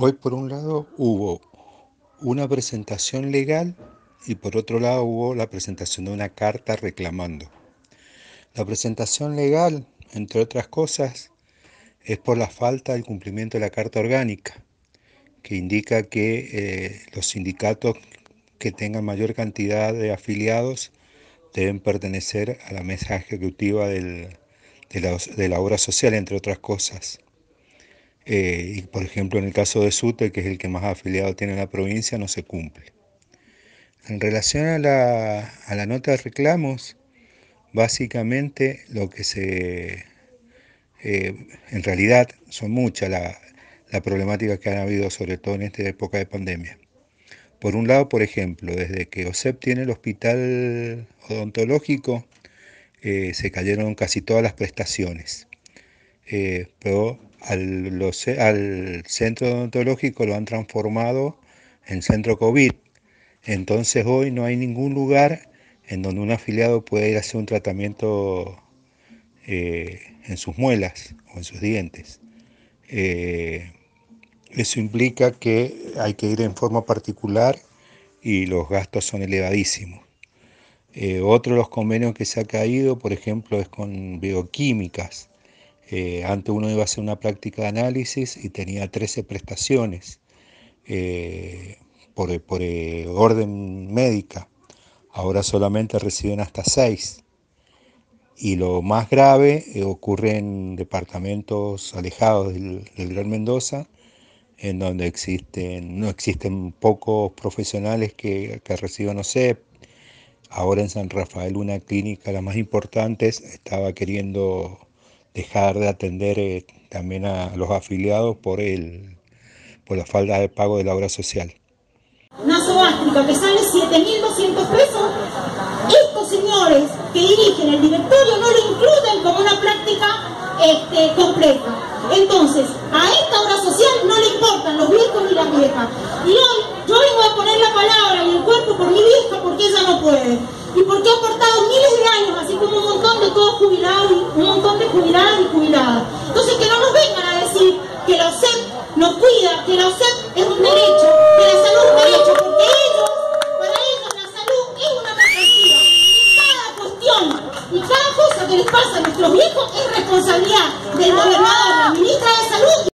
Hoy por un lado hubo una presentación legal y por otro lado hubo la presentación de una carta reclamando. La presentación legal, entre otras cosas, es por la falta del cumplimiento de la Carta Orgánica, que indica que los sindicatos que tengan mayor cantidad de afiliados deben pertenecer a la mesa ejecutiva de la obra social, entre otras cosas. Y por ejemplo, en el caso de SUTE, que es el que más afiliados tiene en la provincia, no se cumple. En relación a la nota de reclamos, básicamente lo que se... en realidad son muchas las problemáticas que han habido, sobre todo en esta época de pandemia. Por un lado, por ejemplo, desde que OSEP tiene el hospital odontológico, se cayeron casi todas las prestaciones. Pero al centro odontológico lo han transformado en centro COVID. Entonces hoy no hay ningún lugar en donde un afiliado pueda ir a hacer un tratamiento en sus muelas o en sus dientes. Eso implica que hay que ir en forma particular y los gastos son elevadísimos. Otro de los convenios que se ha caído, por ejemplo, es con bioquímicas. Antes uno iba a hacer una práctica de análisis y tenía 13 prestaciones por orden médica. Ahora solamente reciben hasta 6. Y lo más grave ocurre en departamentos alejados del Gran Mendoza, en donde no existen pocos profesionales que reciban OSEP. Ahora en San Rafael, una clínica, la más importante, estaba queriendo dejar de atender también a los afiliados por la falta de pago de la obra social. Una sobástica que sale 7.200 pesos, estos señores que dirigen el directorio no lo incluyen como una práctica completa. Entonces, a esta obra social no le importan los viejos ni las viejas. Y hoy yo vengo a poner la palabra y el cuerpo por mi vieja, porque ella no puede. Y porque ha aportado miles de años, así como un montón de todos jubilados, un montón de jubiladas y jubiladas. Entonces, que no nos vengan a decir que la OSEP nos cuida, que la OSEP es un derecho, que la salud es un derecho, porque ellos, para ellos la salud es una mercancía. Y cada cuestión y cada cosa que les pasa a nuestros viejos es responsabilidad del gobernador, la ministra de Salud.